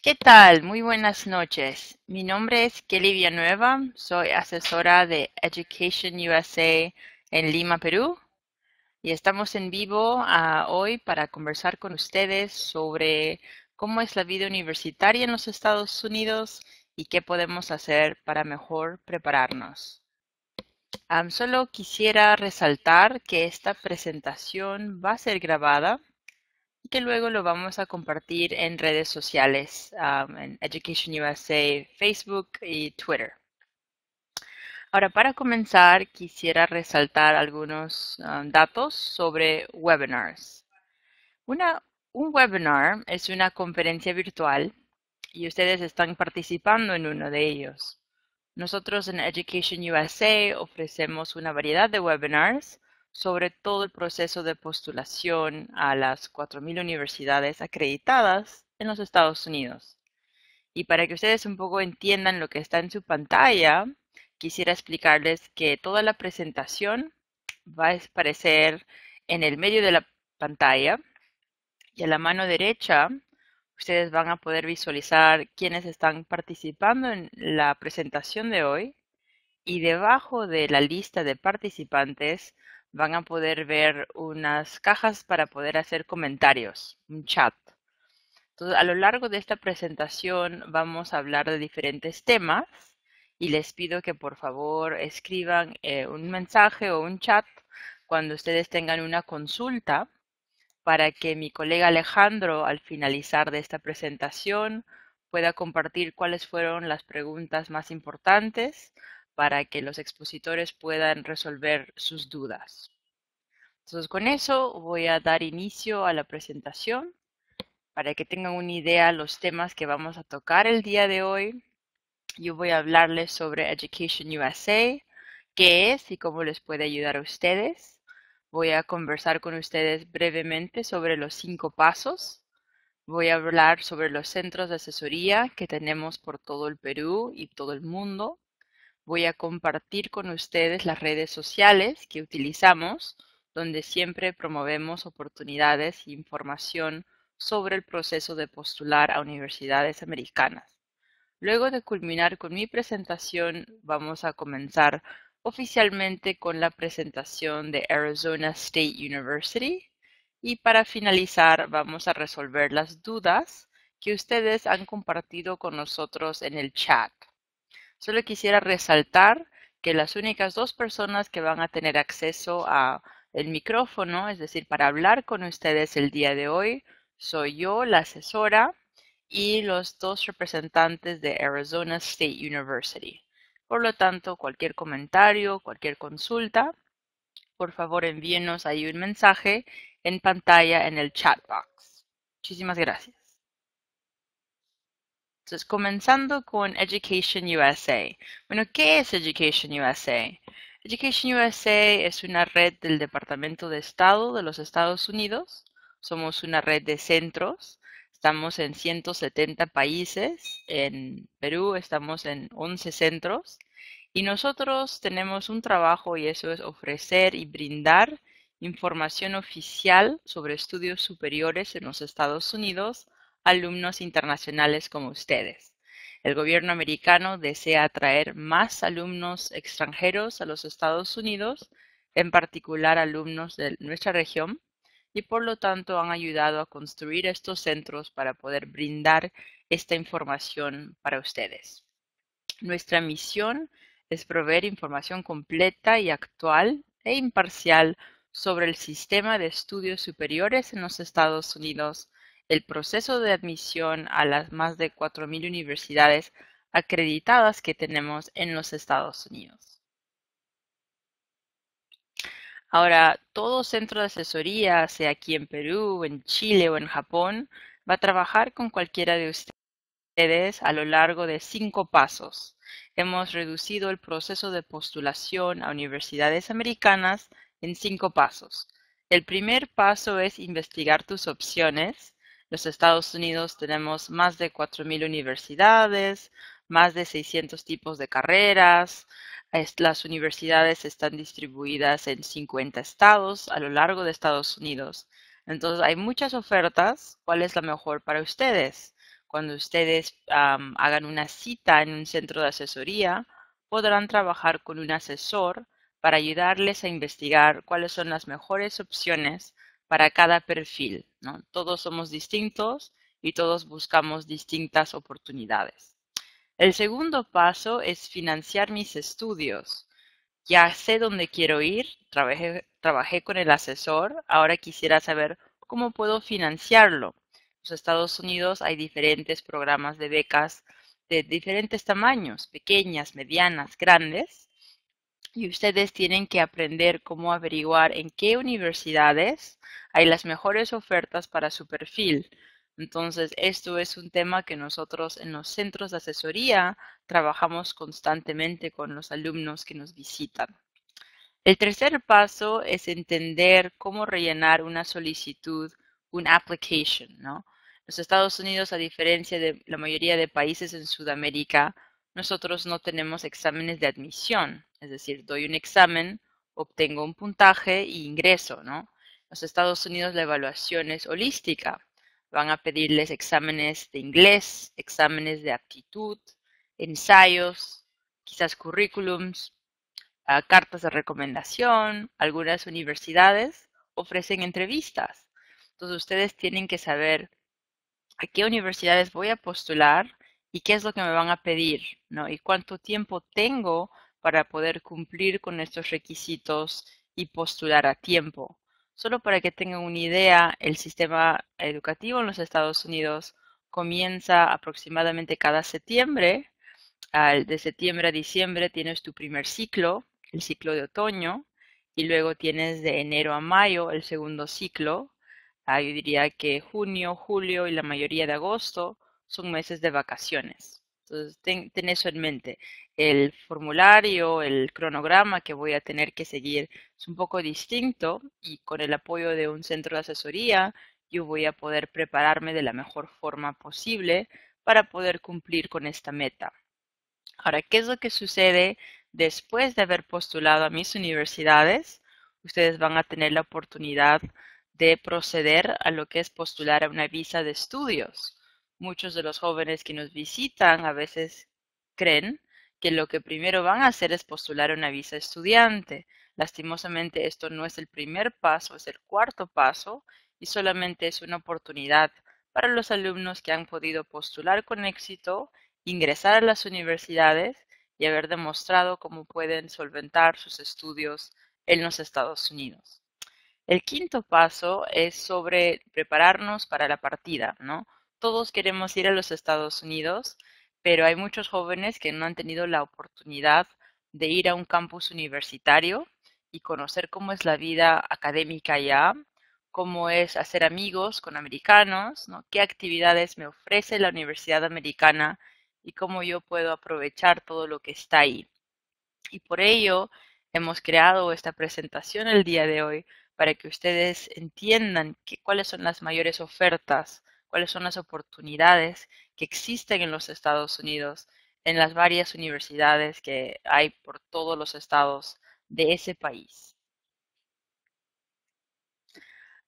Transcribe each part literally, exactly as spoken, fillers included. ¿Qué tal? Muy buenas noches. Mi nombre es Kelly Villanueva. Soy asesora de Education U S A en Lima, Perú. Y estamos en vivo uh, hoy para conversar con ustedes sobre cómo es la vida universitaria en los Estados Unidos y qué podemos hacer para mejor prepararnos. Um, solo quisiera resaltar que esta presentación va a ser grabada y que luego lo vamos a compartir en redes sociales, um, en Education U S A, Facebook y Twitter. Ahora, para comenzar, quisiera resaltar algunos um, datos sobre webinars. Una, un webinar es una conferencia virtual y ustedes están participando en uno de ellos. Nosotros en Education U S A ofrecemos una variedad de webinars sobre todo el proceso de postulación a las cuatro mil universidades acreditadas en los Estados Unidos. Y para que ustedes un poco entiendan lo que está en su pantalla, quisiera explicarles que toda la presentación va a aparecer en el medio de la pantalla y a la mano derecha ustedes van a poder visualizar quiénes están participando en la presentación de hoy y debajo de la lista de participantes van a poder ver unas cajas para poder hacer comentarios, un chat. Entonces, a lo largo de esta presentación vamos a hablar de diferentes temas y les pido que por favor escriban eh, un mensaje o un chat cuando ustedes tengan una consulta para que mi colega Alejandro, al finalizar de esta presentación, pueda compartir cuáles fueron las preguntas más importantes para que los expositores puedan resolver sus dudas. Entonces, con eso voy a dar inicio a la presentación para que tengan una idea de los temas que vamos a tocar el día de hoy. Yo voy a hablarles sobre Education U S A, qué es y cómo les puede ayudar a ustedes. Voy a conversar con ustedes brevemente sobre los cinco pasos. Voy a hablar sobre los centros de asesoría que tenemos por todo el Perú y todo el mundo. Voy a compartir con ustedes las redes sociales que utilizamos, donde siempre promovemos oportunidades e información sobre el proceso de postular a universidades americanas. Luego de culminar con mi presentación, vamos a comenzar oficialmente con la presentación de Arizona State University y para finalizar vamos a resolver las dudas que ustedes han compartido con nosotros en el chat. Solo quisiera resaltar que las únicas dos personas que van a tener acceso a el micrófono, es decir, para hablar con ustedes el día de hoy, soy yo, la asesora, y los dos representantes de Arizona State University. Por lo tanto, cualquier comentario, cualquier consulta, por favor envíenos ahí un mensaje en pantalla en el chat box. Muchísimas gracias. Entonces, comenzando con Education U S A. Bueno, ¿qué es Education U S A? Education U S A es una red del Departamento de Estado de los Estados Unidos. Somos una red de centros. Estamos en ciento setenta países. En Perú estamos en once centros. Y nosotros tenemos un trabajo y eso es ofrecer y brindar información oficial sobre estudios superiores en los Estados Unidos alumnos internacionales como ustedes. El gobierno americano desea atraer más alumnos extranjeros a los Estados Unidos, en particular alumnos de nuestra región, y por lo tanto han ayudado a construir estos centros para poder brindar esta información para ustedes. Nuestra misión es proveer información completa y actual e imparcial sobre el sistema de estudios superiores en los Estados Unidos, el proceso de admisión a las más de cuatro mil universidades acreditadas que tenemos en los Estados Unidos. Ahora, todo centro de asesoría, sea aquí en Perú, en Chile o en Japón, va a trabajar con cualquiera de ustedes a lo largo de cinco pasos. Hemos reducido el proceso de postulación a universidades americanas en cinco pasos. El primer paso es investigar tus opciones. Los Estados Unidos tenemos más de cuatro mil universidades, más de seiscientos tipos de carreras. Las universidades están distribuidas en cincuenta estados a lo largo de Estados Unidos. Entonces, hay muchas ofertas. ¿Cuál es la mejor para ustedes? Cuando ustedes um, hagan una cita en un centro de asesoría, podrán trabajar con un asesor para ayudarles a investigar cuáles son las mejores opciones para cada perfil, ¿no? Todos somos distintos y todos buscamos distintas oportunidades. El segundo paso es financiar mis estudios. Ya sé dónde quiero ir, trabajé, trabajé con el asesor, ahora quisiera saber cómo puedo financiarlo. En los Estados Unidos hay diferentes programas de becas de diferentes tamaños, pequeñas, medianas, grandes, y ustedes tienen que aprender cómo averiguar en qué universidades hay las mejores ofertas para su perfil. Entonces, esto es un tema que nosotros en los centros de asesoría trabajamos constantemente con los alumnos que nos visitan. El tercer paso es entender cómo rellenar una solicitud, un application, ¿no? Los Estados Unidos, a diferencia de la mayoría de países en Sudamérica, nosotros no tenemos exámenes de admisión. Es decir, doy un examen, obtengo un puntaje y ingreso, ¿no? En los Estados Unidos la evaluación es holística. Van a pedirles exámenes de inglés, exámenes de aptitud, ensayos, quizás currículums, uh, cartas de recomendación. Algunas universidades ofrecen entrevistas. Entonces, ustedes tienen que saber a qué universidades voy a postular y qué es lo que me van a pedir, ¿no? Y cuánto tiempo tengo para poder cumplir con estos requisitos y postular a tiempo. Solo para que tengan una idea, el sistema educativo en los Estados Unidos comienza aproximadamente cada septiembre. De septiembre a diciembre tienes tu primer ciclo, el ciclo de otoño, y luego tienes de enero a mayo el segundo ciclo. Yo diría que junio, julio y la mayoría de agosto son meses de vacaciones. Entonces, ten, ten eso en mente. El formulario, el cronograma que voy a tener que seguir es un poco distinto y con el apoyo de un centro de asesoría yo voy a poder prepararme de la mejor forma posible para poder cumplir con esta meta. Ahora, ¿qué es lo que sucede después de haber postulado a mis universidades? Ustedes van a tener la oportunidad de proceder a lo que es postular a una visa de estudios. Muchos de los jóvenes que nos visitan a veces creen que lo que primero van a hacer es postular una visa estudiante. Lastimosamente, esto no es el primer paso, es el cuarto paso y solamente es una oportunidad para los alumnos que han podido postular con éxito, ingresar a las universidades y haber demostrado cómo pueden solventar sus estudios en los Estados Unidos. El quinto paso es sobre prepararnos para la partida, ¿no? Todos queremos ir a los Estados Unidos, pero hay muchos jóvenes que no han tenido la oportunidad de ir a un campus universitario y conocer cómo es la vida académica allá, cómo es hacer amigos con americanos, ¿no? Qué actividades me ofrece la Universidad Americana y cómo yo puedo aprovechar todo lo que está ahí. Y por ello hemos creado esta presentación el día de hoy para que ustedes entiendan que, cuáles son las mayores ofertas, cuáles son las oportunidades que existen en los Estados Unidos, en las varias universidades que hay por todos los estados de ese país.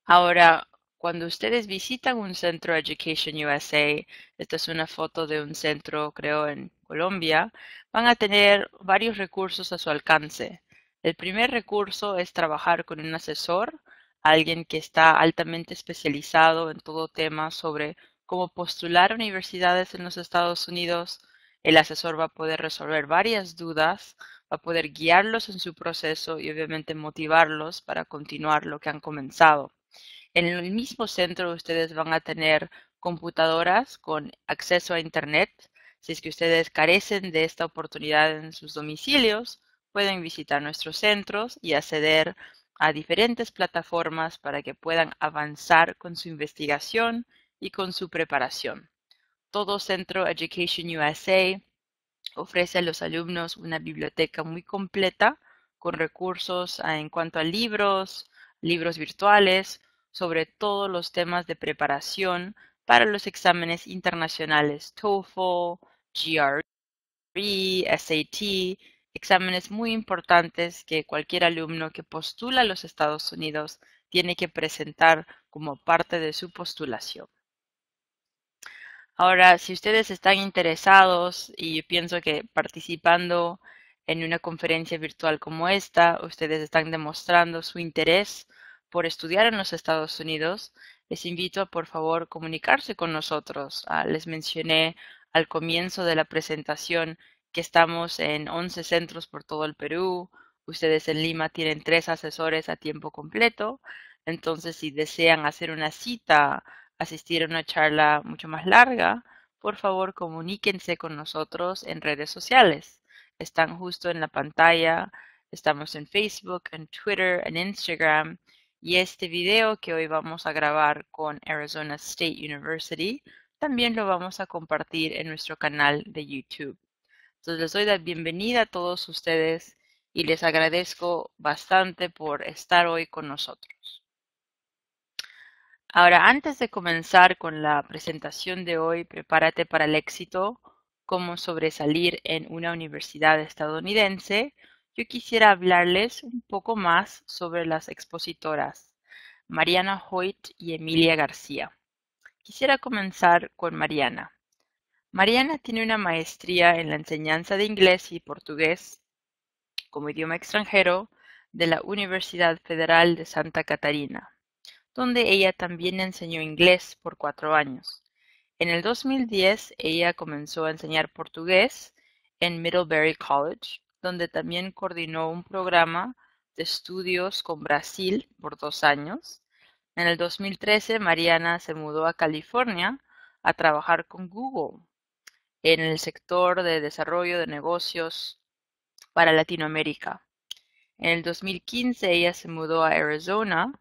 Ahora, cuando ustedes visitan un centro Education U S A, esta es una foto de un centro, creo, en Colombia, van a tener varios recursos a su alcance. El primer recurso es trabajar con un asesor, alguien que está altamente especializado en todo tema sobre cómo postular universidades en los Estados Unidos. El asesor va a poder resolver varias dudas, va a poder guiarlos en su proceso y obviamente motivarlos para continuar lo que han comenzado. En el mismo centro ustedes van a tener computadoras con acceso a Internet. Si es que ustedes carecen de esta oportunidad en sus domicilios, pueden visitar nuestros centros y acceder a diferentes plataformas para que puedan avanzar con su investigación y con su preparación. Todo centro Education U S A ofrece a los alumnos una biblioteca muy completa con recursos en cuanto a libros, libros virtuales, sobre todos los temas de preparación para los exámenes internacionales TOEFL, G R E, S A T, exámenes muy importantes que cualquier alumno que postula a los Estados Unidos tiene que presentar como parte de su postulación. Ahora, si ustedes están interesados, y yo pienso que participando en una conferencia virtual como esta, ustedes están demostrando su interés por estudiar en los Estados Unidos, les invito a, por favor, comunicarse con nosotros. Ah, les mencioné al comienzo de la presentación que estamos en once centros por todo el Perú. Ustedes en Lima tienen tres asesores a tiempo completo. Entonces, si desean hacer una cita, asistir a una charla mucho más larga, por favor, comuníquense con nosotros en redes sociales. Están justo en la pantalla. Estamos en Facebook, en Twitter, en Instagram. Y este video que hoy vamos a grabar con Arizona State University, también lo vamos a compartir en nuestro canal de YouTube. Entonces, les doy la bienvenida a todos ustedes y les agradezco bastante por estar hoy con nosotros. Ahora, antes de comenzar con la presentación de hoy, prepárate para el éxito, cómo sobresalir en una universidad estadounidense, yo quisiera hablarles un poco más sobre las expositoras Mariana Hoyt y Emilia García. Quisiera comenzar con Mariana. Mariana tiene una maestría en la enseñanza de inglés y portugués como idioma extranjero de la Universidad Federal de Santa Catarina, donde ella también enseñó inglés por cuatro años. En el dos mil diez, ella comenzó a enseñar portugués en Middlebury College, donde también coordinó un programa de estudios con Brasil por dos años. En el dos mil trece, Mariana se mudó a California a trabajar con Google en el sector de desarrollo de negocios para Latinoamérica. En el dos mil quince, ella se mudó a Arizona,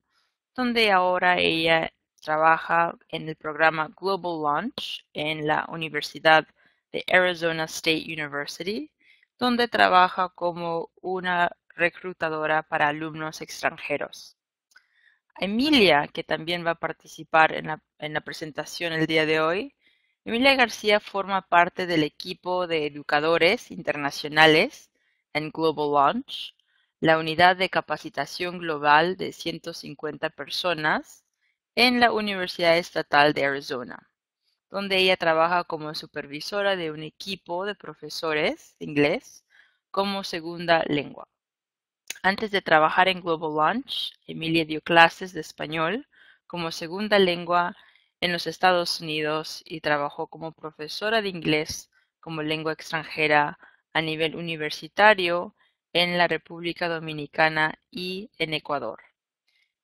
donde ahora ella trabaja en el programa Global Launch en la Universidad de Arizona State University, donde trabaja como una reclutadora para alumnos extranjeros. Emilia, que también va a participar en la, en la presentación el día de hoy, Emilia García forma parte del equipo de educadores internacionales en Global Launch, la unidad de capacitación global de ciento cincuenta personas en la Universidad Estatal de Arizona, donde ella trabaja como supervisora de un equipo de profesores de inglés como segunda lengua. Antes de trabajar en Global Launch, Emilia dio clases de español como segunda lengua en los Estados Unidos y trabajó como profesora de inglés como lengua extranjera a nivel universitario en la República Dominicana y en Ecuador.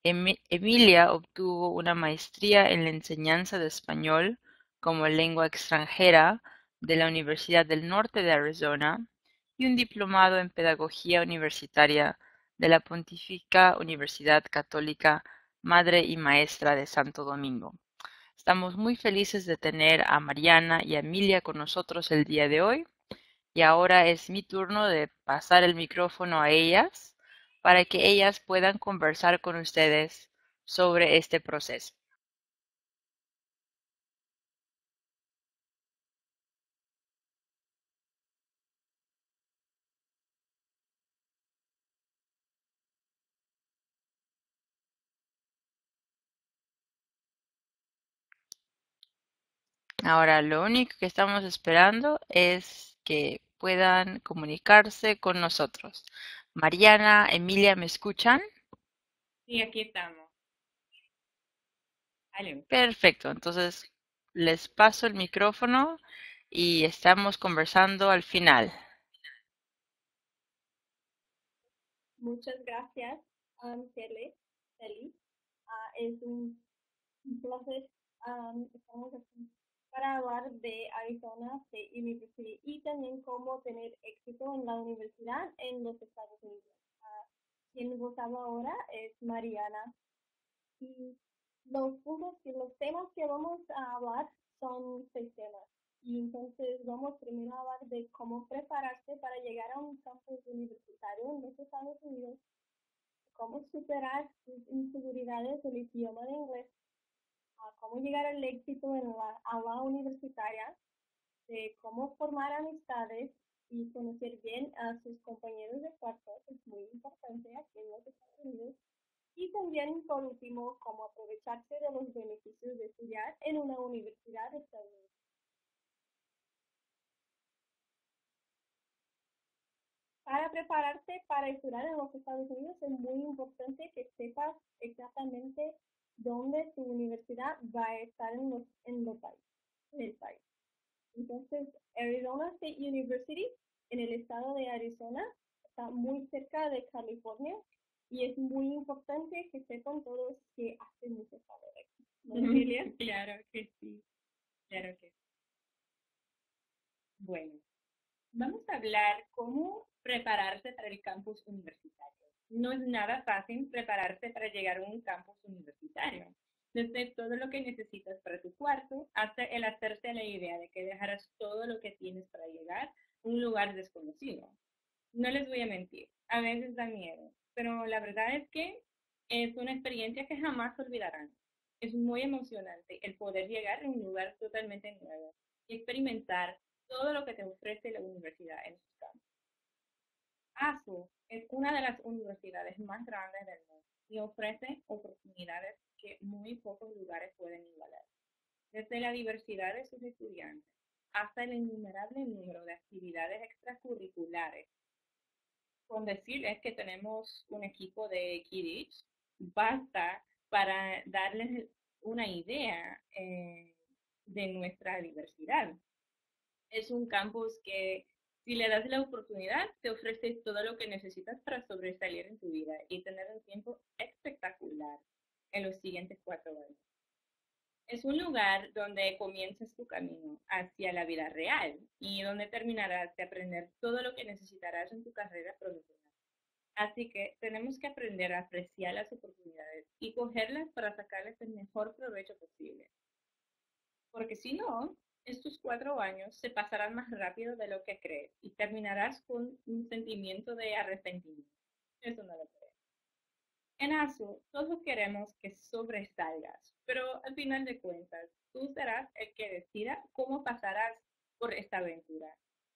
Emilia obtuvo una maestría en la enseñanza de español como lengua extranjera de la Universidad del Norte de Arizona y un diplomado en pedagogía universitaria de la Pontificia Universidad Católica Madre y Maestra de Santo Domingo. Estamos muy felices de tener a Mariana y a Emilia con nosotros el día de hoy y ahora es mi turno de pasar el micrófono a ellas para que ellas puedan conversar con ustedes sobre este proceso. Ahora, lo único que estamos esperando es que puedan comunicarse con nosotros. Mariana, Emilia, ¿me escuchan? Sí, aquí estamos. Hello. Perfecto, entonces les paso el micrófono y estamos conversando al final. Muchas gracias, um, Kelly. Kelly. Uh, es un, un placer. Um, estamos aquí para hablar de Arizona State University y también cómo tener éxito en la universidad en los Estados Unidos. Uh, quien nos habla ahora es Mariana. Y los puntos y los temas que vamos a hablar son seis temas. Y entonces vamos primero a hablar de cómo prepararse para llegar a un campus universitario en los Estados Unidos, cómo superar sus inseguridades del idioma de inglés, cómo llegar al éxito en la aula universitaria, de cómo formar amistades y conocer bien a sus compañeros de cuarto, es muy importante aquí en los Estados Unidos, y también, por último, cómo aprovecharse de los beneficios de estudiar en una universidad estadounidense. Para prepararte para estudiar en los Estados Unidos es muy importante que sepas exactamente dónde tu universidad va a estar en los, en los países, en el país. Entonces, Arizona State University, en el estado de Arizona, está muy cerca de California y es muy importante que sepan todos que hacen mucho favor. ¿No, Emilia? Claro que sí, claro que sí. Bueno, vamos a hablar cómo prepararse para el campus universitario. No es nada fácil prepararse para llegar a un campus universitario. Desde todo lo que necesitas para tu cuarto, hasta el hacerte la idea de que dejarás todo lo que tienes para llegar a un lugar desconocido. No les voy a mentir, a veces da miedo, pero la verdad es que es una experiencia que jamás olvidarán. Es muy emocionante el poder llegar a un lugar totalmente nuevo y experimentar todo lo que te ofrece la universidad en sus campos. A S U es una de las universidades más grandes del mundo y ofrece oportunidades que muy pocos lugares pueden igualar. Desde la diversidad de sus estudiantes hasta el innumerable número de actividades extracurriculares. Con decirles que tenemos un equipo de Kidditch, basta para darles una idea eh, de nuestra diversidad. Es un campus que, si le das la oportunidad, te ofrece todo lo que necesitas para sobresalir en tu vida y tener un tiempo espectacular en los siguientes cuatro años. Es un lugar donde comienzas tu camino hacia la vida real y donde terminarás de aprender todo lo que necesitarás en tu carrera profesional. Así que tenemos que aprender a apreciar las oportunidades y cogerlas para sacarles el mejor provecho posible. Porque si no, estos cuatro años se pasarán más rápido de lo que crees y terminarás con un sentimiento de arrepentimiento. Eso no lo creo. En A S U, todos queremos que sobresalgas, pero al final de cuentas, tú serás el que decida cómo pasarás por esta aventura.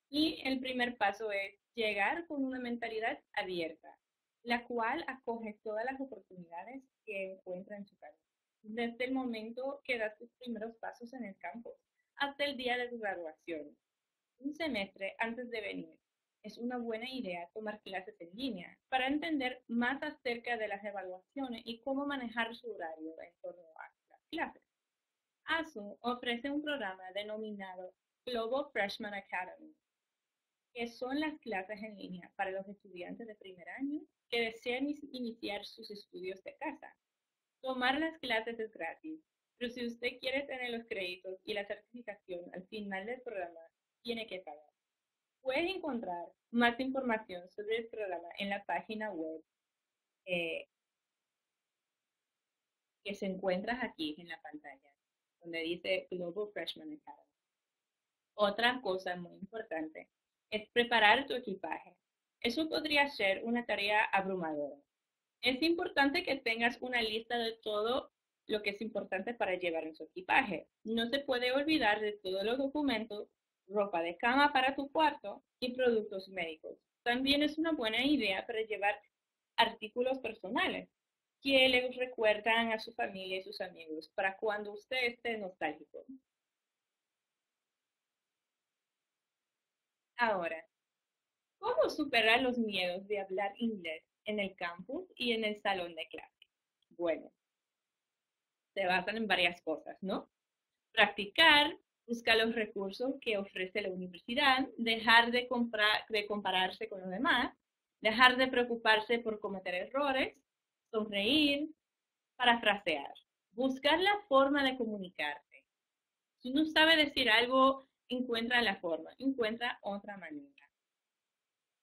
Y el primer paso es llegar con una mentalidad abierta, la cual acoge todas las oportunidades que encuentra en su camino, desde el momento que das tus primeros pasos en el campo hasta el día de tu graduación. Un semestre antes de venir, es una buena idea tomar clases en línea para entender más acerca de las evaluaciones y cómo manejar su horario en torno a las clases. A S U ofrece un programa denominado Global Freshman Academy, que son las clases en línea para los estudiantes de primer año que desean iniciar sus estudios de casa. Tomar las clases es gratis, pero si usted quiere tener los créditos y la certificación al final del programa, tiene que pagar. Puedes encontrar más información sobre el programa en la página web eh, que se encuentra aquí en la pantalla, donde dice Global Freshman Academy. Otra cosa muy importante es preparar tu equipaje. Eso podría ser una tarea abrumadora. Es importante que tengas una lista de todo lo que es importante para llevar en su equipaje. No se puede olvidar de todos los documentos, ropa de cama para tu cuarto y productos médicos. También es una buena idea para llevar artículos personales que les recuerdan a su familia y sus amigos para cuando usted esté nostálgico. Ahora, ¿cómo superar los miedos de hablar inglés en el campus y en el salón de clase? Bueno, se basan en varias cosas, ¿no? Practicar, buscar los recursos que ofrece la universidad, dejar de, comprar, de compararse con los demás, dejar de preocuparse por cometer errores, sonreír, parafrasear, buscar la forma de comunicarte. Si no sabe decir algo, encuentra la forma, encuentra otra manera.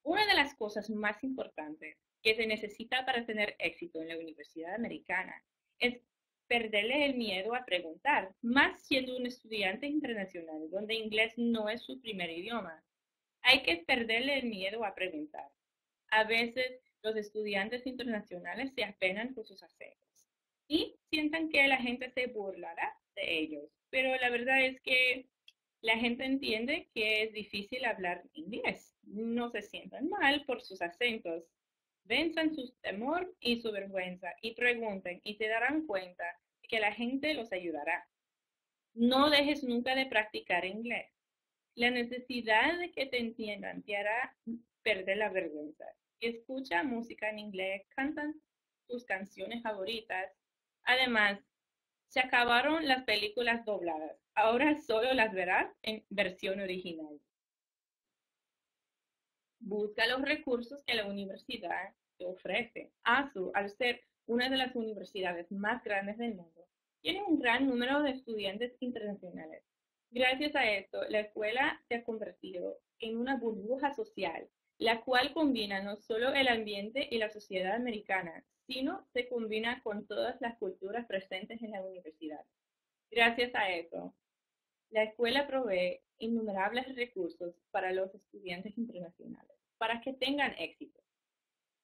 Una de las cosas más importantes que se necesita para tener éxito en la universidad americana es perderle el miedo a preguntar, más siendo un estudiante internacional, donde inglés no es su primer idioma. Hay que perderle el miedo a preguntar. A veces los estudiantes internacionales se apenan por sus acentos y sientan que la gente se burlará de ellos. Pero la verdad es que la gente entiende que es difícil hablar inglés. No se sientan mal por sus acentos. Venzan su temor y su vergüenza y pregunten y se darán cuenta de que la gente los ayudará. No dejes nunca de practicar inglés. La necesidad de que te entiendan te hará pierde la vergüenza. Escucha música en inglés, cantan tus canciones favoritas. Además, se acabaron las películas dobladas. Ahora solo las verás en versión original. Busca los recursos que la universidad te ofrece. A S U, al ser una de las universidades más grandes del mundo, tiene un gran número de estudiantes internacionales. Gracias a esto, la escuela se ha convertido en una burbuja social, la cual combina no solo el ambiente y la sociedad americana, sino se combina con todas las culturas presentes en la universidad. Gracias a eso, la escuela provee innumerables recursos para los estudiantes internacionales, para que tengan éxito.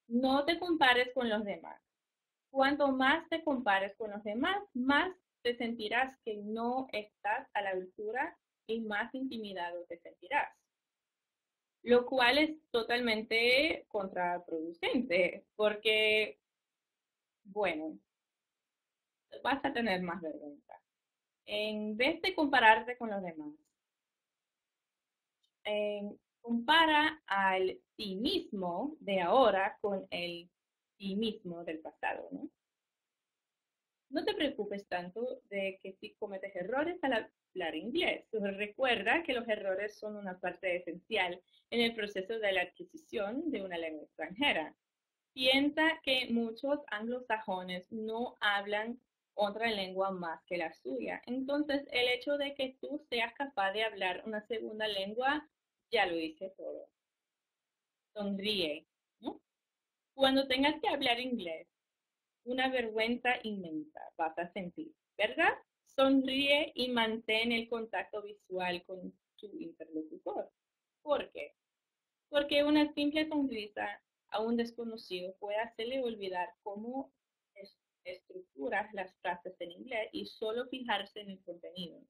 No te compares con los demás. Cuanto más te compares con los demás, más te sentirás que no estás a la altura y más intimidado te sentirás. Lo cual es totalmente contraproducente, porque, bueno, vas a tener más vergüenza. En vez de compararte con los demás, eh, compara al ti mismo de ahora con el ti mismo del pasado, ¿no? No te preocupes tanto de que si cometes errores al hablar inglés. Recuerda que los errores son una parte esencial en el proceso de la adquisición de una lengua extranjera. Piensa que muchos anglosajones no hablan otra lengua más que la suya. Entonces, el hecho de que tú seas capaz de hablar una segunda lengua, ya lo dice todo. Sonríe, ¿no? Cuando tengas que hablar inglés, una vergüenza inmensa vas a sentir, ¿verdad? Sonríe y mantén el contacto visual con tu interlocutor. ¿Por qué? Porque una simple sonrisa a un desconocido puede hacerle olvidar cómo es, estructuras las frases en inglés y solo fijarse en el contenido.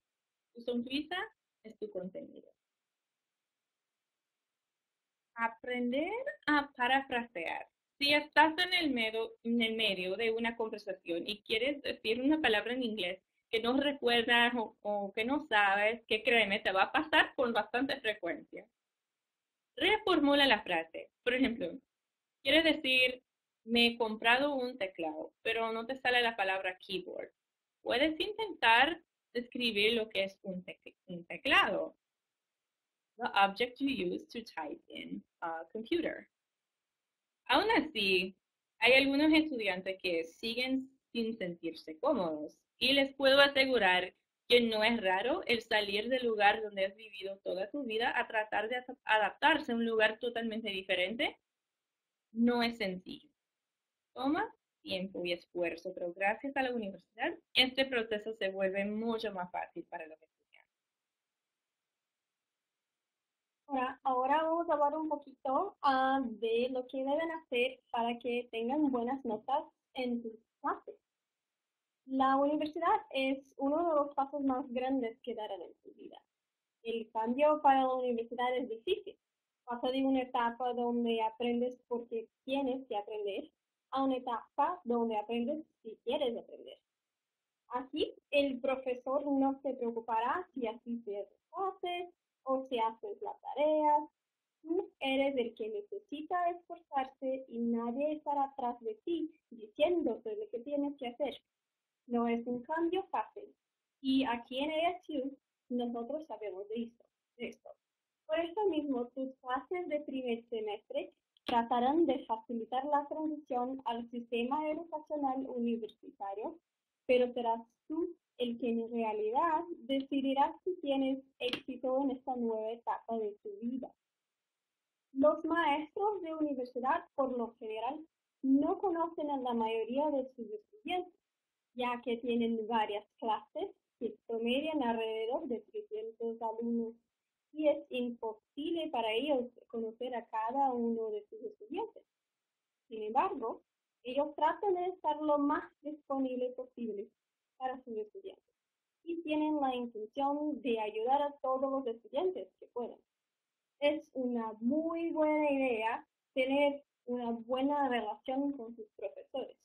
Tu sonrisa es tu contenido. Aprender a parafrasear. Si estás en el, medio, en el medio de una conversación y quieres decir una palabra en inglés que no recuerdas o, o que no sabes, que créeme, te va a pasar con bastante frecuencia. Reformula la frase. Por ejemplo, quieres decir, me he comprado un teclado, pero no te sale la palabra keyboard. Puedes intentar describir lo que es un, tec- un teclado. The object you use to type in a computer. Aún así, hay algunos estudiantes que siguen sin sentirse cómodos y les puedo asegurar que no es raro el salir del lugar donde has vivido toda tu vida a tratar de adaptarse a un lugar totalmente diferente. No es sencillo. Toma tiempo y esfuerzo, pero gracias a la universidad, este proceso se vuelve mucho más fácil para los estudiantes. Ahora, ahora vamos a hablar un poquito uh, de lo que deben hacer para que tengan buenas notas en sus clases. La universidad es uno de los pasos más grandes que darán en su vida. El cambio para la universidad es difícil. Pasa de una etapa donde aprendes porque tienes que aprender a una etapa donde aprendes si quieres aprender. Aquí, el profesor no se preocupará si asistes a clases o si haces las tareas. Tú eres el que necesita esforzarse y nadie estará atrás de ti diciéndote lo que tienes que hacer. No es un cambio fácil. Y aquí en A S U nosotros sabemos de esto. De esto. Por eso mismo, tus clases de primer semestre tratarán de facilitar la transición al sistema educacional universitario, pero serás tú el que en realidad decidirás si tienes éxito en esta nueva etapa de tu vida. Los maestros de universidad, por lo general, no conocen a la mayoría de sus estudiantes, ya que tienen varias clases que promedian alrededor de trescientos alumnos. Y es imposible para ellos conocer a cada uno de sus estudiantes. Sin embargo, ellos tratan de estar lo más disponible posible para sus estudiantes y tienen la intención de ayudar a todos los estudiantes que puedan. Es una muy buena idea tener una buena relación con sus profesores.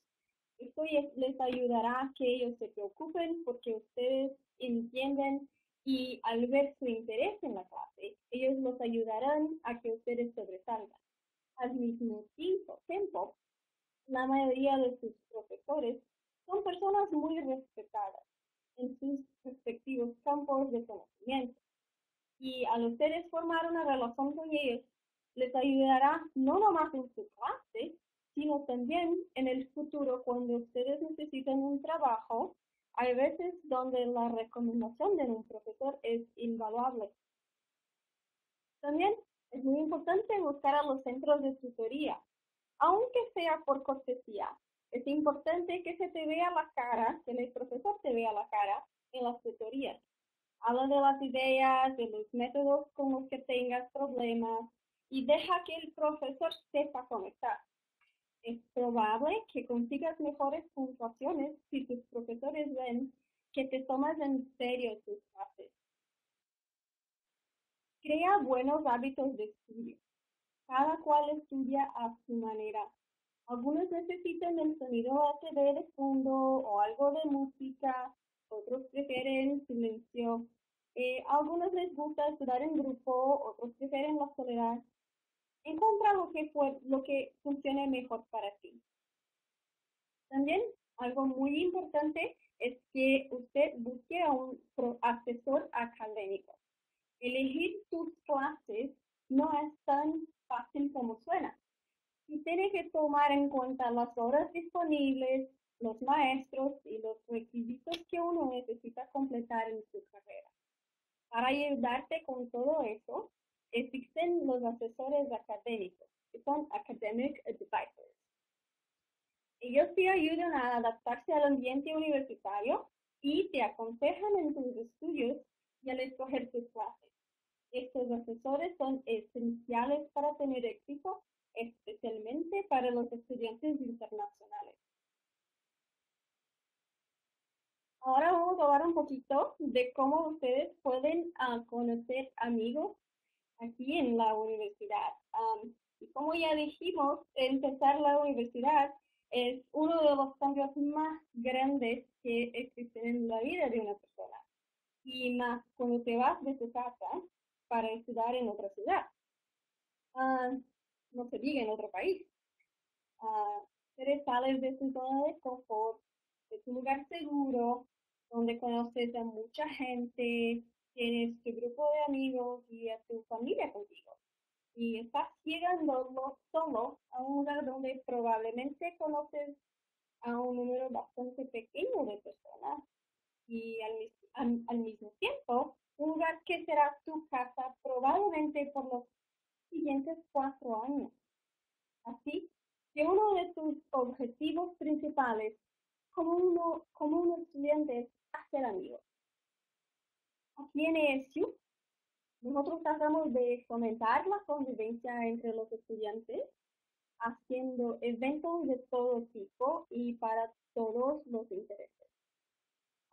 Esto les ayudará a que ellos se preocupen porque ustedes entienden. Y al ver su interés en la clase, ellos los ayudarán a que ustedes sobresalgan. al mismo tiempo, la mayoría de sus profesores son personas muy respetadas en sus respectivos campos de conocimiento, y al ustedes formar una relación con ellos, les ayudará no nomás en su clase, sino también en el futuro cuando ustedes necesitan un trabajo. Hay veces donde la recomendación de un profesor es invaluable. También es muy importante buscar a los centros de tutoría. Aunque sea por cortesía, es importante que se te vea la cara, que el profesor te vea la cara en las tutorías. Habla de las ideas, de los métodos con los que tengas problemas y deja que el profesor sepa conectar. Es probable que consigas mejores puntuaciones si tus profesores ven que te tomas en serio tus clases. Crea buenos hábitos de estudio. Cada cual estudia a su manera. Algunos necesitan el sonido A T V de fondo o algo de música, otros prefieren silencio. Eh, algunos les gusta estudiar en grupo, otros prefieren la soledad. Encuentra lo que, lo que funcione mejor para ti. También, algo muy importante es que usted busque a un asesor académico. Elegir tus clases no es tan fácil como suena. Y tiene que tomar en cuenta las horas disponibles, los maestros y los requisitos que uno necesita completar en su carrera. Para ayudarte con todo eso, existen los asesores académicos, que son Academic Advisors. Ellos te ayudan a adaptarse al ambiente universitario y te aconsejan en tus estudios y al escoger tus clases. Estos asesores son esenciales para tener éxito, especialmente para los estudiantes internacionales. Ahora vamos a hablar un poquito de cómo ustedes pueden uh, conocer amigos aquí en la universidad. Um, y como ya dijimos, empezar la universidad es uno de los cambios más grandes que existen en la vida de una persona. Y más cuando te vas de tu casa para estudiar en otra ciudad. Uh, no se diga en otro país. Uh, Pero sales de tu zona de confort, de tu lugar seguro, donde conoces a mucha gente, tienes tu grupo de amigos y a tu familia contigo. Y estás llegando solo a un lugar donde probablemente conoces a un número bastante pequeño de personas. Y al, al, al mismo tiempo, un lugar que será tu casa probablemente por los siguientes cuatro años. Así que uno de tus objetivos principales como, uno, como un estudiante es hacer amigos. Aquí en E S U, nosotros tratamos de fomentar la convivencia entre los estudiantes, haciendo eventos de todo tipo y para todos los intereses.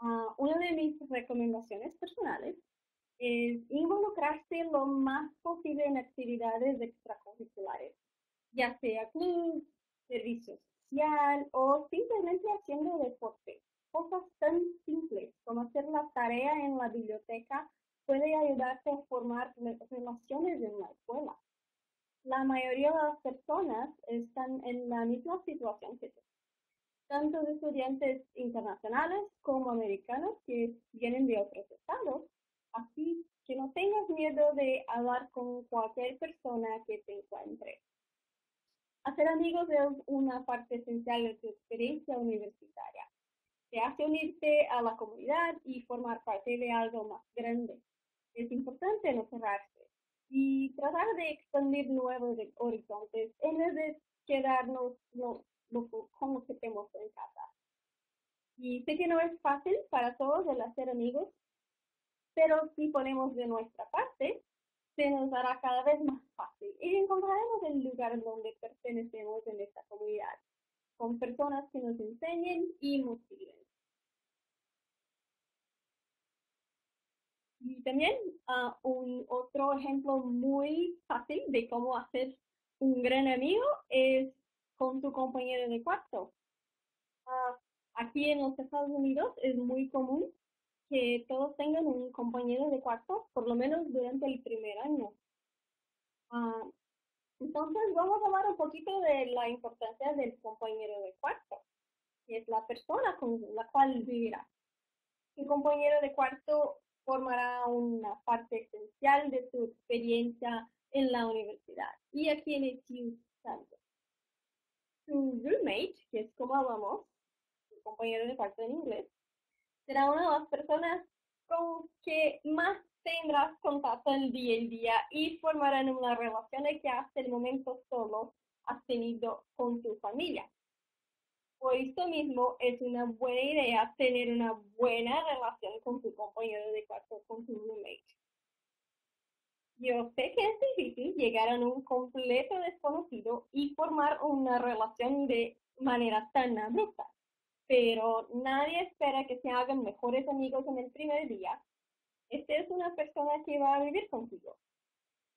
Uh, una de mis recomendaciones personales es involucrarse lo más posible en actividades extracurriculares, ya sea club, servicio social o simplemente haciendo deporte. Cosas tan simples como hacer la tarea en la biblioteca puede ayudarte a formar relaciones en la escuela. La mayoría de las personas están en la misma situación que tú. Tanto de estudiantes internacionales como americanos que vienen de otros estados, así que no tengas miedo de hablar con cualquier persona que te encuentre. Hacer amigos es una parte esencial de tu experiencia universitaria. Te hace unirte a la comunidad y formar parte de algo más grande. Es importante no cerrarse y tratar de expandir nuevos horizontes en vez de quedarnos lo, lo, con lo que tenemos en casa. Y sé que no es fácil para todos el hacer amigos, pero si ponemos de nuestra parte, se nos hará cada vez más fácil y encontraremos el lugar donde pertenecemos en esta comunidad, con personas que nos enseñen y motiven. Y también uh, un otro ejemplo muy fácil de cómo hacer un gran amigo es con tu compañero de cuarto. Uh, aquí en los Estados Unidos es muy común que todos tengan un compañero de cuarto, por lo menos durante el primer año. Uh, Entonces vamos a hablar un poquito de la importancia del compañero de cuarto, que es la persona con la cual vivirá. El compañero de cuarto formará una parte esencial de tu experiencia en la universidad y a quienes tú salgas. Tu roommate, que es como hablamos, el compañero de cuarto en inglés, será una de las personas con que más tendrás contacto el día a día y formarán una relación que hasta el momento solo has tenido con tu familia. Por esto mismo, es una buena idea tener una buena relación con tu compañero de cuarto, con tu roommate. Yo sé que es difícil llegar a un completo desconocido y formar una relación de manera tan abrupta, pero nadie espera que se hagan mejores amigos en el primer día. Esta es una persona que va a vivir contigo,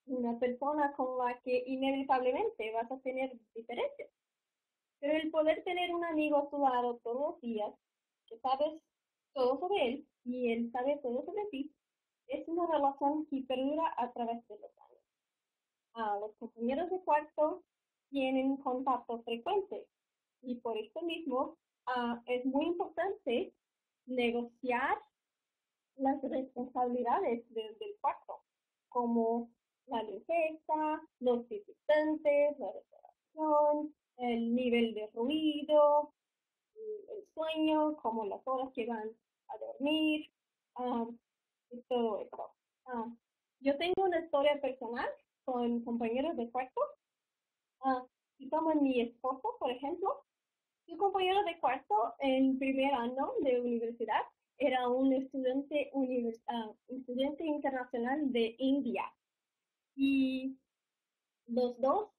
una persona con la que inevitablemente vas a tener diferencias. Pero el poder tener un amigo a tu lado todos los días, que sabes todo sobre él y él sabe todo sobre ti, es una relación que perdura a través de los años. Ah, los compañeros de cuarto tienen contacto frecuente y por esto mismo ah, es muy importante negociar las responsabilidades de, del cuarto, como la limpieza, los visitantes, la restauración, el nivel de ruido, el sueño, como las horas que van a dormir, uh, y todo eso. Uh, yo tengo una historia personal con compañeros de cuarto. Uh, y como mi esposo, por ejemplo, mi compañero de cuarto en primer año de universidad era un estudiante, univers uh, estudiante internacional de India. Y los dos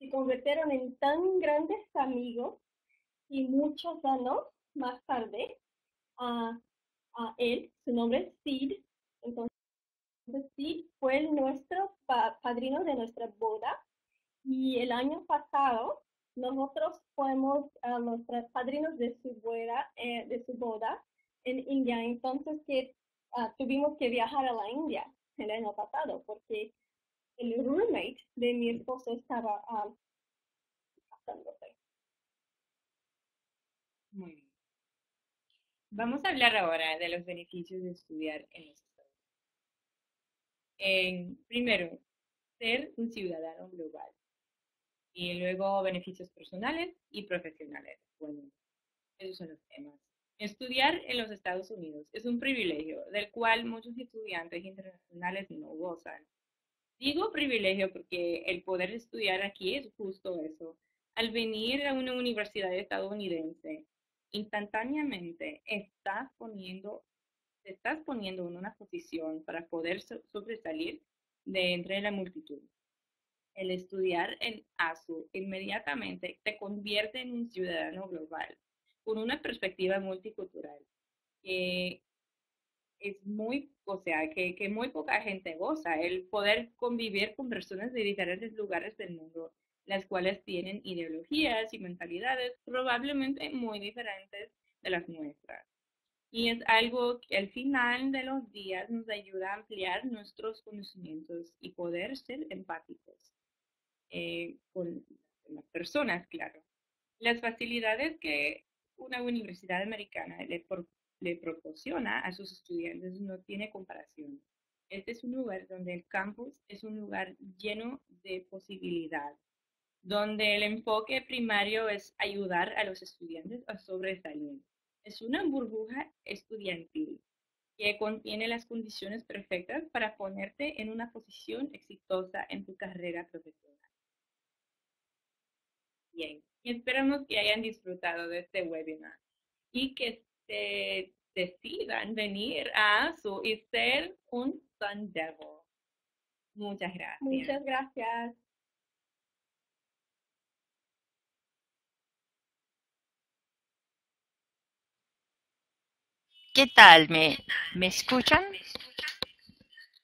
se convirtieron en tan grandes amigos y muchos años más tarde a, a él, su nombre es Sid, entonces Sid fue el nuestro pa padrino de nuestra boda y el año pasado nosotros fuimos a los padrinos de su boda, eh, de su boda en India, entonces que uh, tuvimos que viajar a la India el año pasado porque el roommate de mi esposo estaba um, casándose. Muy bien. Vamos a hablar ahora de los beneficios de estudiar en los Estados Unidos. Primero, ser un ciudadano global. Y luego, beneficios personales y profesionales. Bueno, esos son los temas. Estudiar en los Estados Unidos es un privilegio del cual muchos estudiantes internacionales no gozan. Digo privilegio porque el poder estudiar aquí es justo eso. Al venir a una universidad estadounidense, instantáneamente estás poniendo, te estás poniendo en una posición para poder so- sobresalir de entre la multitud. El estudiar en A S U inmediatamente te convierte en un ciudadano global, con una perspectiva multicultural, que es muy, o sea, que, que muy poca gente goza, el poder convivir con personas de diferentes lugares del mundo, las cuales tienen ideologías y mentalidades probablemente muy diferentes de las nuestras. Y es algo que al final de los días nos ayuda a ampliar nuestros conocimientos y poder ser empáticos eh, con las personas, claro. Las facilidades que una universidad americana le propone le proporciona a sus estudiantes no tiene comparación. Este es un lugar donde el campus es un lugar lleno de posibilidades, donde el enfoque primario es ayudar a los estudiantes a sobresalir. Es una burbuja estudiantil que contiene las condiciones perfectas para ponerte en una posición exitosa en tu carrera profesional. Bien, esperamos que hayan disfrutado de este webinar y que Te decidan venir a ASU y ser un Sun Devil. Muchas gracias. Muchas gracias. ¿Qué tal? ¿Me, me escuchan?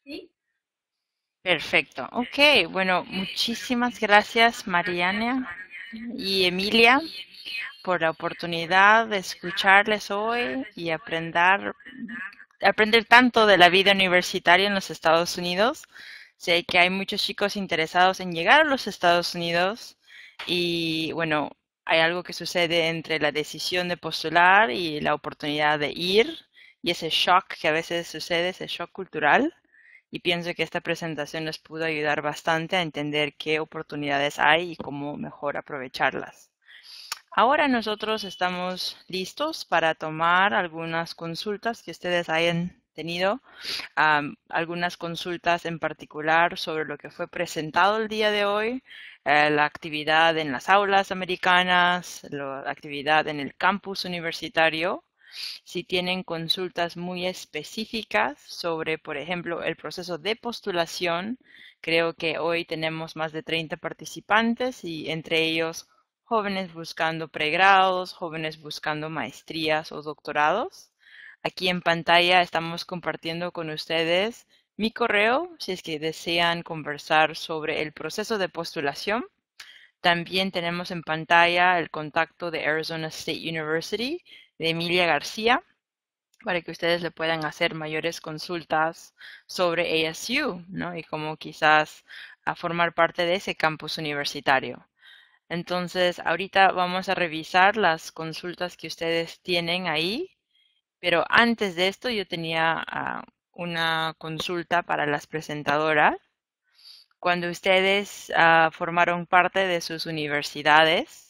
Sí. Perfecto. Ok, bueno, muchísimas gracias, Mariana y Emilia, por la oportunidad de escucharles hoy y aprender, aprender tanto de la vida universitaria en los Estados Unidos. Sé que hay muchos chicos interesados en llegar a los Estados Unidos y, bueno, hay algo que sucede entre la decisión de postular y la oportunidad de ir y ese shock que a veces sucede, ese shock cultural. Y pienso que esta presentación nos pudo ayudar bastante a entender qué oportunidades hay y cómo mejor aprovecharlas. Ahora nosotros estamos listos para tomar algunas consultas que ustedes hayan tenido, um, algunas consultas en particular sobre lo que fue presentado el día de hoy, eh, la actividad en las aulas americanas, la actividad en el campus universitario. Si tienen consultas muy específicas sobre, por ejemplo, el proceso de postulación, creo que hoy tenemos más de treinta participantes y entre ellos jóvenes buscando pregrados, jóvenes buscando maestrías o doctorados. Aquí en pantalla estamos compartiendo con ustedes mi correo, si es que desean conversar sobre el proceso de postulación. También tenemos en pantalla el contacto de Arizona State University, de Emilia García, para que ustedes le puedan hacer mayores consultas sobre A S U, ¿no? Y cómo quizás a formar parte de ese campus universitario. Entonces, ahorita vamos a revisar las consultas que ustedes tienen ahí, pero antes de esto yo tenía uh, una consulta para las presentadoras. Cuando ustedes uh, formaron parte de sus universidades,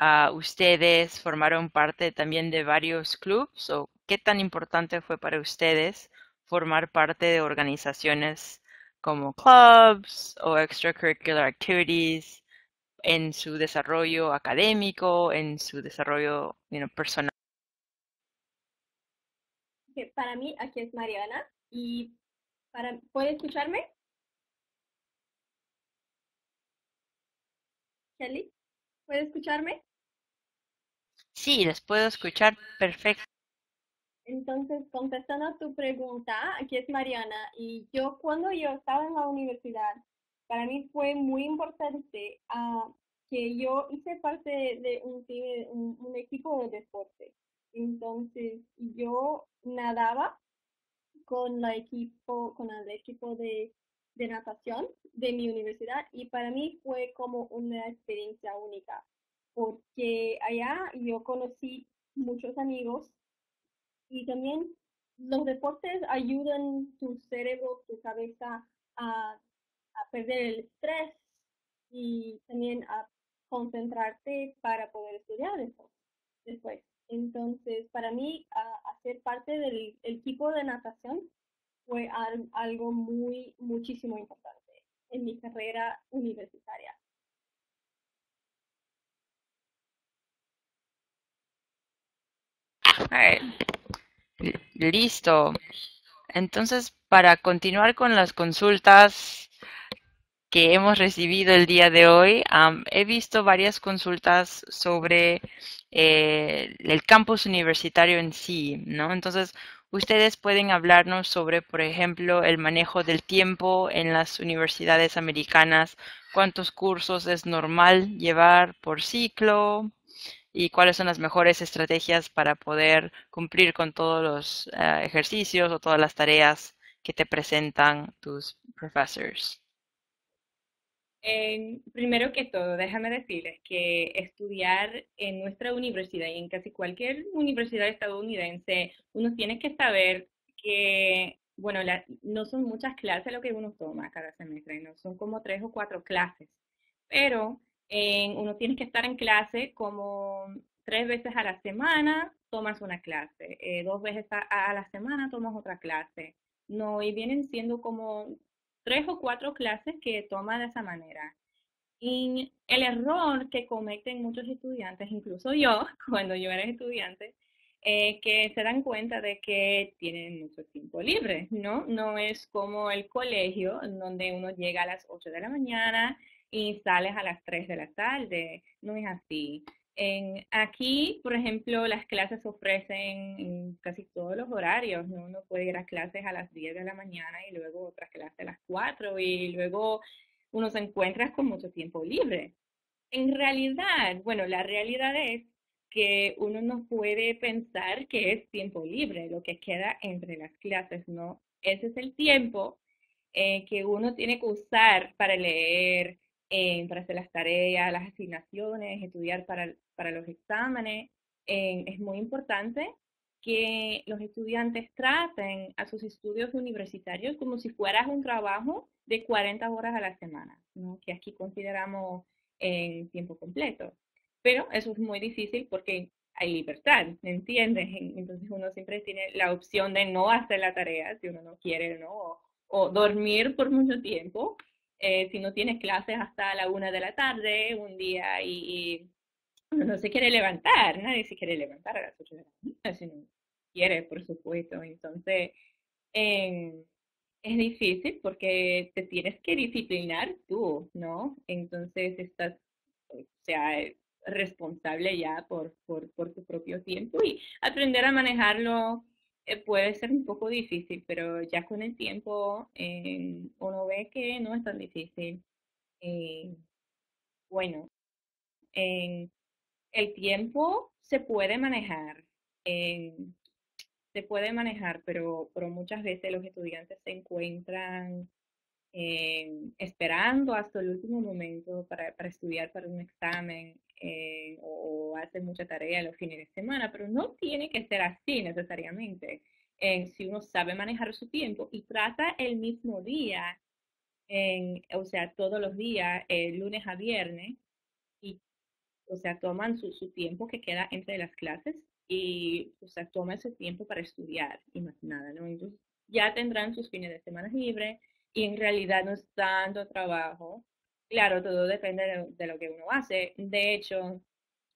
uh, ustedes formaron parte también de varios clubs, o ¿qué tan importante fue para ustedes formar parte de organizaciones como clubs o extracurricular activities en su desarrollo académico, en su desarrollo you know, personal? Okay, para mí, aquí es Mariana. Y para, ¿puede escucharme? Kelly, ¿puede escucharme? Sí, les puedo escuchar perfecto. Entonces, contestando a tu pregunta, aquí es Mariana. Y yo, cuando yo estaba en la universidad, para mí fue muy importante uh, que yo hice parte de un, de un, un equipo de deporte. Entonces, yo nadaba con, la equipo, con el equipo de, de natación de mi universidad y para mí fue como una experiencia única porque allá yo conocí muchos amigos y también los deportes ayudan tu cerebro, tu cabeza a a perder el estrés y también a concentrarte para poder estudiar después. Entonces, para mí, hacer parte del equipo de natación fue algo muy, muchísimo importante en mi carrera universitaria. Listo. Entonces, para continuar con las consultas que hemos recibido el día de hoy, um, he visto varias consultas sobre eh, el campus universitario en sí, ¿no? Entonces, ustedes pueden hablarnos sobre, por ejemplo, el manejo del tiempo en las universidades americanas, cuántos cursos es normal llevar por ciclo y cuáles son las mejores estrategias para poder cumplir con todos los uh, ejercicios o todas las tareas que te presentan tus profesores. Eh, primero que todo, déjame decirles que estudiar en nuestra universidad y en casi cualquier universidad estadounidense, uno tiene que saber que, bueno, la, no son muchas clases lo que uno toma cada semestre, no son como tres o cuatro clases, pero eh, uno tiene que estar en clase como tres veces a la semana tomas una clase, eh, dos veces a, a la semana tomas otra clase, no, y vienen siendo como tres o cuatro clases que toma de esa manera. Y el error que cometen muchos estudiantes, incluso yo, cuando yo era estudiante, eh, que se dan cuenta de que tienen mucho tiempo libre, ¿no? No es como el colegio, donde uno llega a las ocho de la mañana y sales a las tres de la tarde. No es así. En, aquí, por ejemplo, las clases se ofrecen en casi todos los horarios, ¿no? Uno puede ir a clases a las diez de la mañana y luego otras clases a las cuatro y luego uno se encuentra con mucho tiempo libre. En realidad, bueno, la realidad es que uno no puede pensar que es tiempo libre, lo que queda entre las clases, ¿no? Ese es el tiempo eh, que uno tiene que usar para leer, eh, para hacer las tareas, las asignaciones, estudiar para, para los exámenes. Eh, es muy importante que los estudiantes traten a sus estudios universitarios como si fueras un trabajo de cuarenta horas a la semana, ¿no? Que aquí consideramos en tiempo completo. Pero eso es muy difícil porque hay libertad, ¿me entiendes? Entonces uno siempre tiene la opción de no hacer la tarea si uno no quiere, ¿no? O, o dormir por mucho tiempo. Eh, si no tienes clases hasta la una de la tarde, un día, y, y uno no se quiere levantar, nadie se quiere levantar a las ocho de la mañana, si no quiere, por supuesto. Entonces, eh, es difícil porque te tienes que disciplinar tú, ¿no? Entonces estás, o sea, responsable ya por, por, por tu propio tiempo, y aprender a manejarlo eh, puede ser un poco difícil, pero ya con el tiempo eh, uno ve que no es tan difícil. Eh, bueno, eh, el tiempo se puede manejar. Eh, se puede manejar, pero, pero muchas veces los estudiantes se encuentran eh, esperando hasta el último momento para, para estudiar para un examen, eh, o, o hacen mucha tarea los fines de semana, pero no tiene que ser así necesariamente. Eh, si uno sabe manejar su tiempo y trata el mismo día, eh, o sea, todos los días, eh, lunes a viernes, y, o sea, toman su, su tiempo que queda entre las clases, y, o sea, toma ese tiempo para estudiar y más nada, ¿no? Entonces ya tendrán sus fines de semana libres y en realidad no es tanto trabajo. Claro, todo depende de, de lo que uno hace. De hecho,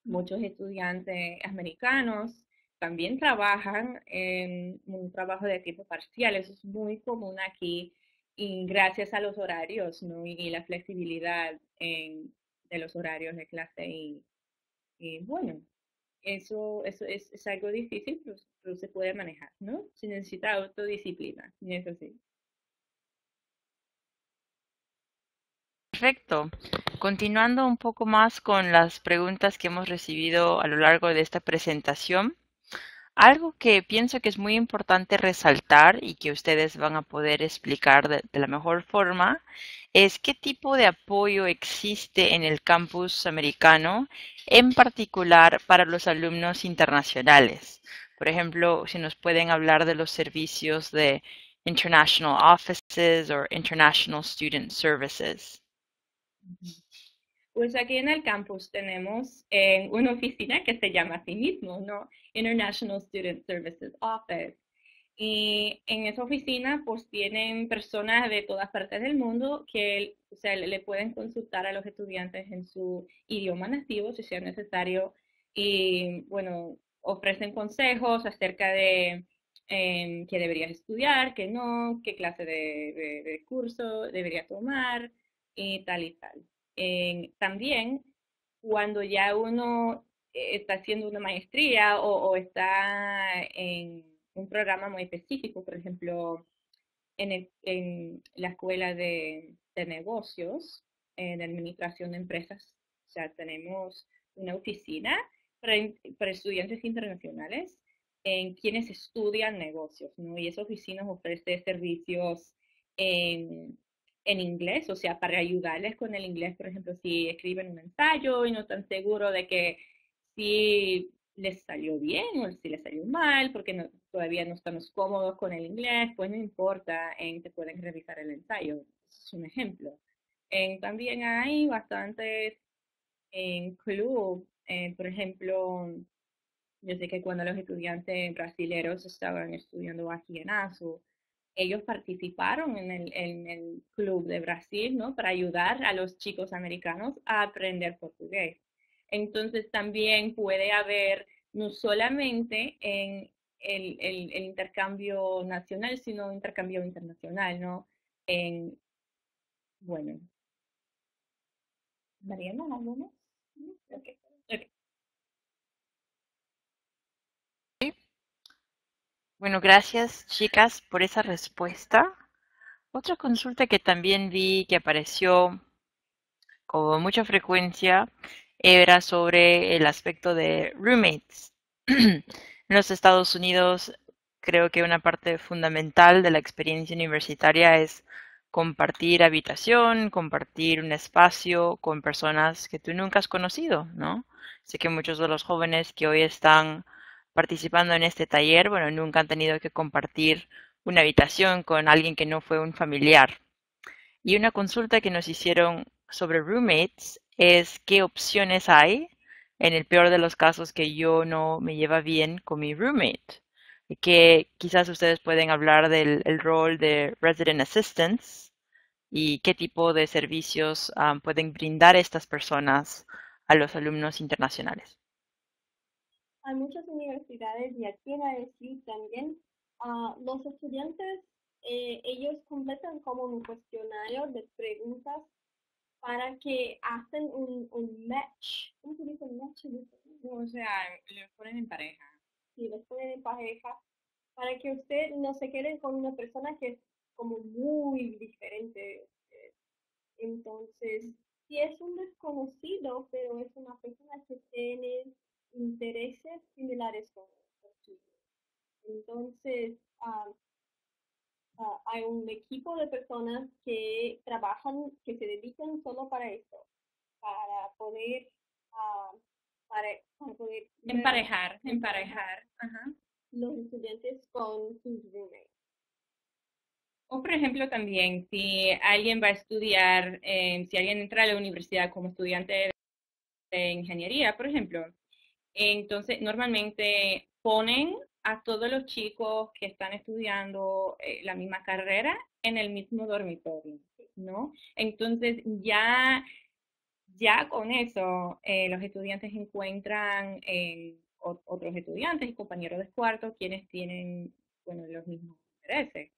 muchos estudiantes americanos también trabajan en un trabajo de tiempo parcial. Eso es muy común aquí, y gracias a los horarios, ¿no? y, y la flexibilidad en, de los horarios de clase. Y, y bueno, Eso, eso es, es algo difícil, pero, pero se puede manejar, ¿no? Se necesita autodisciplina, y eso sí. Perfecto. Continuando un poco más con las preguntas que hemos recibido a lo largo de esta presentación, algo que pienso que es muy importante resaltar y que ustedes van a poder explicar de, de la mejor forma es qué tipo de apoyo existe en el campus americano, en particular para los alumnos internacionales. Por ejemplo, si nos pueden hablar de los servicios de International Offices o International Student Services. Pues aquí en el campus tenemos eh, una oficina que se llama a sí mismo, ¿no? International Student Services Office. Y en esa oficina pues tienen personas de todas partes del mundo que, o sea, le pueden consultar a los estudiantes en su idioma nativo si sea necesario. Y bueno, ofrecen consejos acerca de eh, qué deberías estudiar, qué no, qué clase de, de, de curso deberías tomar y tal y tal. Eh, también, cuando ya uno está haciendo una maestría o, o está en un programa muy específico, por ejemplo, en, el, en la escuela de, de negocios, eh, de administración de empresas, o sea, tenemos una oficina para, para estudiantes internacionales en quienes estudian negocios, ¿no? Y esa oficina ofrece servicios en... en inglés, o sea, para ayudarles con el inglés. Por ejemplo, si escriben un ensayo y no están seguros de que si les salió bien o si les salió mal, porque no, todavía no estamos cómodos con el inglés, pues no importa, en te pueden revisar el ensayo. Es un ejemplo. En, también hay bastantes en club, en, por ejemplo, yo sé que cuando los estudiantes brasileños estaban estudiando aquí en A S U, ellos participaron en el, en el club de Brasil, ¿no? Para ayudar a los chicos americanos a aprender portugués. Entonces también puede haber no solamente en el, el, el intercambio nacional, sino intercambio internacional, ¿no? En, bueno. Mariana, ¿alguna? Okay. Okay. Bueno, gracias chicas por esa respuesta. Otra consulta que también vi que apareció con mucha frecuencia era sobre el aspecto de roommates. En los Estados Unidos creo que una parte fundamental de la experiencia universitaria es compartir habitación, compartir un espacio con personas que tú nunca has conocido, ¿no? Sé que muchos de los jóvenes que hoy están participando en este taller, bueno, nunca han tenido que compartir una habitación con alguien que no fue un familiar. Y una consulta que nos hicieron sobre roommates es qué opciones hay en el peor de los casos que yo no me lleva bien con mi roommate. Y que quizás ustedes pueden hablar del el rol de resident assistance y qué tipo de servicios um, pueden brindar estas personas a los alumnos internacionales. Hay muchas universidades y aquí en I S U también, uh, los estudiantes, eh, ellos completan como un cuestionario de preguntas para que hacen un, un match. ¿Cómo se dice match? O sea, les ponen en pareja. Sí, les ponen en pareja para que usted no se quede con una persona que es como muy diferente. Entonces, si es un desconocido, pero es una persona que tiene intereses similares con usted. Entonces, um, Uh, hay un equipo de personas que trabajan, que se dedican solo para esto, para poder, uh, para, para poder emparejar, emparejar ajá. los estudiantes con sus roommates. O por ejemplo también, si alguien va a estudiar, eh, si alguien entra a la universidad como estudiante de ingeniería, por ejemplo, entonces normalmente ponen a todos los chicos que están estudiando eh, la misma carrera en el mismo dormitorio, ¿no? Entonces ya, ya con eso eh, los estudiantes encuentran eh, otros estudiantes y compañeros de cuarto quienes tienen, bueno, los mismos intereses.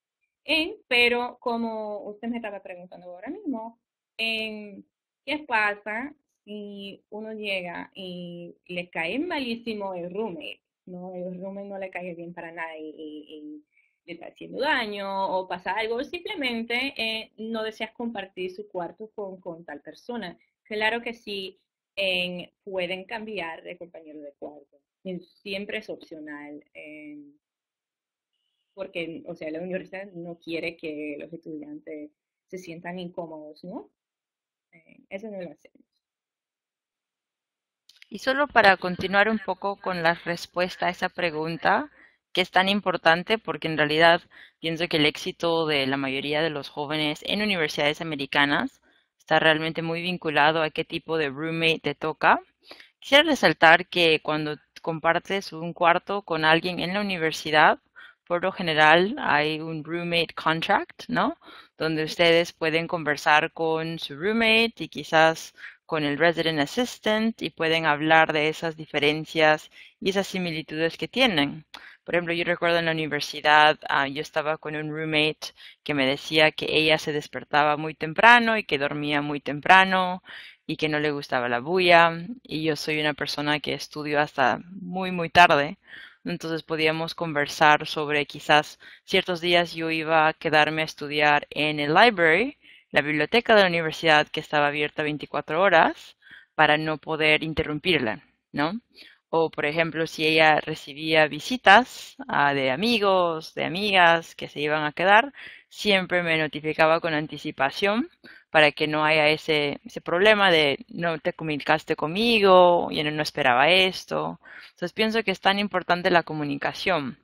Eh, pero como usted me estaba preguntando ahora mismo, eh, ¿qué pasa si uno llega y les cae malísimo el roommate? No, el roommate no le cae bien para nada y, y, y le está haciendo daño o pasa algo, simplemente eh, no deseas compartir su cuarto con, con tal persona. Claro que sí, eh, pueden cambiar de compañero de cuarto, siempre es opcional, eh, porque o sea, la universidad no quiere que los estudiantes se sientan incómodos, ¿no? Eh, eso no lo hacemos. Y solo para continuar un poco con la respuesta a esa pregunta, que es tan importante porque en realidad pienso que el éxito de la mayoría de los jóvenes en universidades americanas está realmente muy vinculado a qué tipo de roommate te toca. Quisiera resaltar que cuando compartes un cuarto con alguien en la universidad, por lo general hay un roommate contract, ¿no? Donde ustedes pueden conversar con su roommate y quizás con el resident assistant y pueden hablar de esas diferencias y esas similitudes que tienen. Por ejemplo, yo recuerdo en la universidad, uh, yo estaba con un roommate que me decía que ella se despertaba muy temprano y que dormía muy temprano y que no le gustaba la bulla. Y yo soy una persona que estudio hasta muy, muy tarde. Entonces podíamos conversar sobre quizás ciertos días yo iba a quedarme a estudiar en el library, la biblioteca de la universidad que estaba abierta veinticuatro horas para no poder interrumpirla, ¿no? O, por ejemplo, si ella recibía visitas uh, de amigos, de amigas que se iban a quedar, siempre me notificaba con anticipación para que no haya ese, ese problema de no te comunicaste conmigo, yo no, no esperaba esto. Entonces, pienso que es tan importante la comunicación.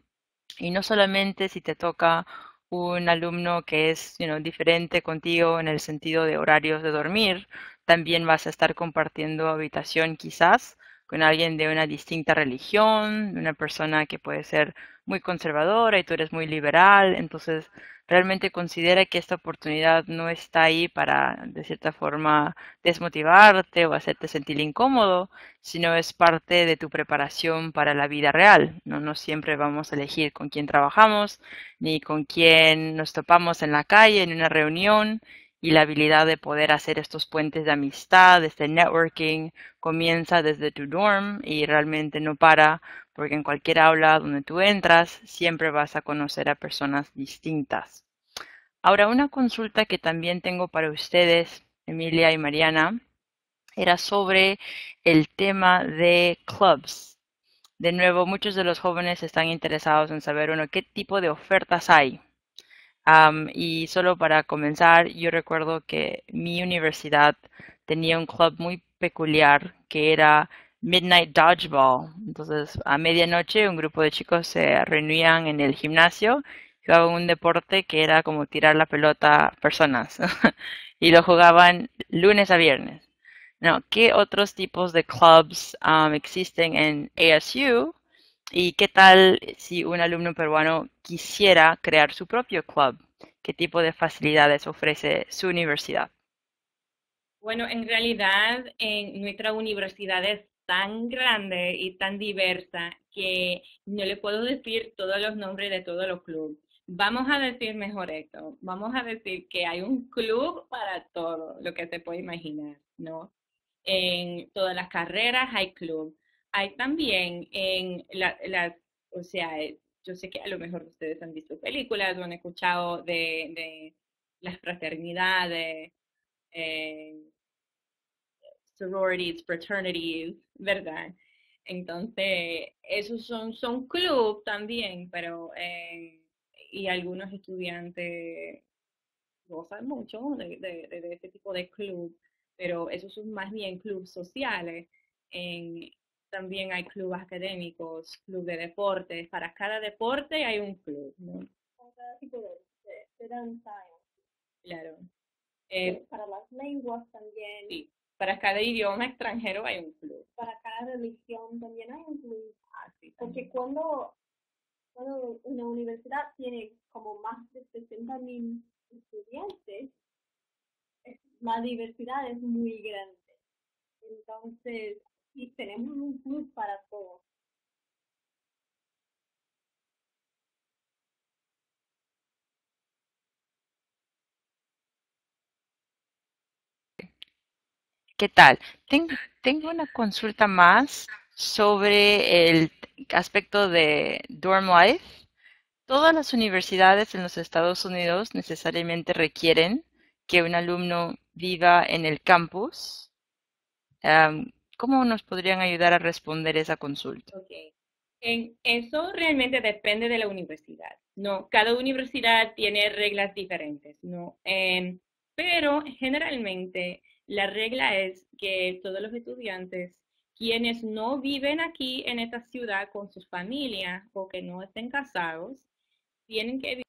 Y no solamente si te toca un alumno que es you know, diferente contigo en el sentido de horarios de dormir, también vas a estar compartiendo habitación quizás con alguien de una distinta religión, una persona que puede ser muy conservadora y tú eres muy liberal. Entonces, realmente considera que esta oportunidad no está ahí para, de cierta forma, desmotivarte o hacerte sentir incómodo, sino es parte de tu preparación para la vida real. No, no siempre vamos a elegir con quién trabajamos, ni con quién nos topamos en la calle, en una reunión. Y la habilidad de poder hacer estos puentes de amistad, este networking, comienza desde tu dorm y realmente no para, porque en cualquier aula donde tú entras, siempre vas a conocer a personas distintas. Ahora, una consulta que también tengo para ustedes, Emilia y Mariana, era sobre el tema de clubs. De nuevo, muchos de los jóvenes están interesados en saber, bueno, qué tipo de ofertas hay. Um, y solo para comenzar, yo recuerdo que mi universidad tenía un club muy peculiar que era Midnight Dodgeball. Entonces, a medianoche un grupo de chicos se reunían en el gimnasio, jugaban un deporte que era como tirar la pelota a personas y lo jugaban lunes a viernes. No, ¿qué otros tipos de clubs um, existen en A S U? ¿Y qué tal si un alumno peruano quisiera crear su propio club? ¿Qué tipo de facilidades ofrece su universidad? Bueno, en realidad en nuestra universidad es tan grande y tan diversa que no le puedo decir todos los nombres de todos los clubes. Vamos a decir mejor esto, vamos a decir que hay un club para todo lo que se puede imaginar, ¿no? En todas las carreras hay club. Hay también en las, la, o sea, yo sé que a lo mejor ustedes han visto películas o han escuchado de, de las fraternidades, eh, sororities, fraternities, ¿verdad? Entonces, esos son, son clubes también, pero... Eh, y algunos estudiantes gozan mucho de, de, de este tipo de club, pero esos son más bien clubes sociales. En, también hay clubes académicos, clubes de deportes. Para cada deporte hay un club, ¿no? Para cada tipo de danza. Claro. Eh, para las lenguas también. Sí. Para cada idioma extranjero hay un club. Para cada religión también hay un club. Ah, sí, porque cuando... Cuando una universidad tiene como más de sesenta mil estudiantes, la diversidad es muy grande. Entonces, y tenemos un club para todos. ¿Qué tal? Tengo, tengo una consulta más sobre el aspecto de dorm life. Todas las universidades en los Estados Unidos necesariamente requieren que un alumno viva en el campus. Um, ¿Cómo nos podrían ayudar a responder esa consulta? Okay. En eso realmente depende de la universidad, ¿no? Cada universidad tiene reglas diferentes, ¿no? Eh, pero generalmente la regla es que todos los estudiantes quienes no viven aquí en esta ciudad con sus familias o que no estén casados, tienen que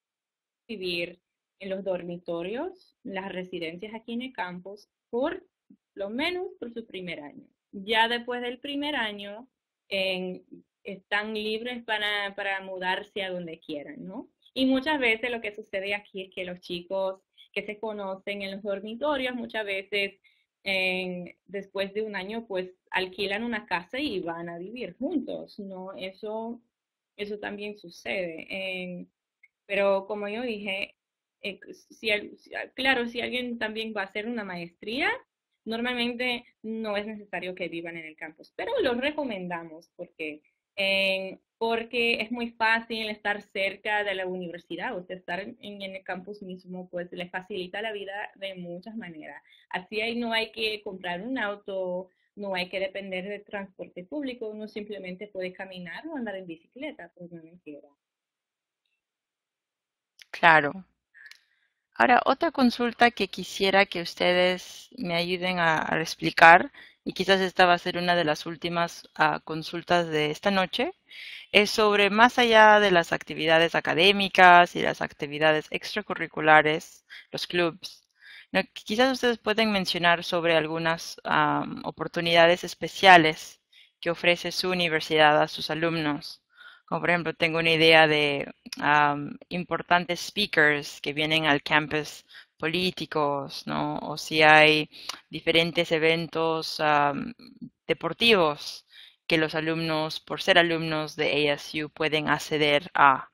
vivir en los dormitorios, las residencias aquí en el campus, por lo menos por su primer año. Ya después del primer año, eh, están libres para, para mudarse a donde quieran, ¿no? Y muchas veces lo que sucede aquí es que los chicos que se conocen en los dormitorios, muchas veces... En, después de un año, pues, alquilan una casa y van a vivir juntos, ¿no? Eso, eso también sucede. Eh, pero como yo dije, eh, si, claro, si alguien también va a hacer una maestría, normalmente no es necesario que vivan en el campus, pero los recomendamos porque, eh, porque es muy fácil estar cerca de la universidad. Usted estar en, en el campus mismo, pues les facilita la vida de muchas maneras. Así ahí no hay que comprar un auto, no hay que depender del transporte público, uno simplemente puede caminar o andar en bicicleta, pues no me quiera. Claro. Ahora, otra consulta que quisiera que ustedes me ayuden a, a explicar, y quizás esta va a ser una de las últimas uh, consultas de esta noche, es sobre más allá de las actividades académicas y las actividades extracurriculares, los clubs. No, quizás ustedes pueden mencionar sobre algunas um, oportunidades especiales que ofrece su universidad a sus alumnos. Como por ejemplo, tengo una idea de um, importantes speakers que vienen al campus, políticos, ¿no? O si hay diferentes eventos um, deportivos que los alumnos, por ser alumnos de A S U, pueden acceder a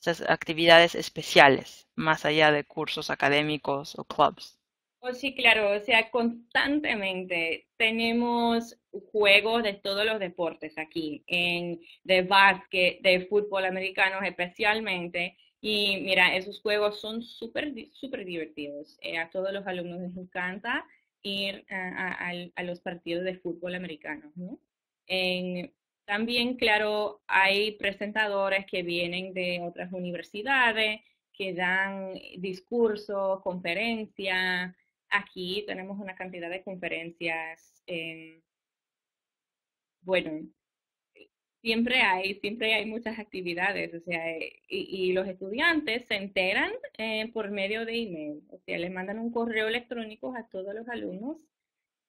esas actividades especiales, más allá de cursos académicos o clubs. Oh, sí, claro, o sea, constantemente tenemos juegos de todos los deportes aquí, en, de básquet, de fútbol americano especialmente, y mira, esos juegos son súper, súper divertidos. Eh, a todos los alumnos les encanta ir a, a, a los partidos de fútbol americano, ¿no? En, también, claro, hay presentadores que vienen de otras universidades que dan discursos, conferencias. Aquí tenemos una cantidad de conferencias. Eh, bueno, siempre hay, siempre hay muchas actividades, o sea, y, y los estudiantes se enteran eh, por medio de email. O sea, les mandan un correo electrónico a todos los alumnos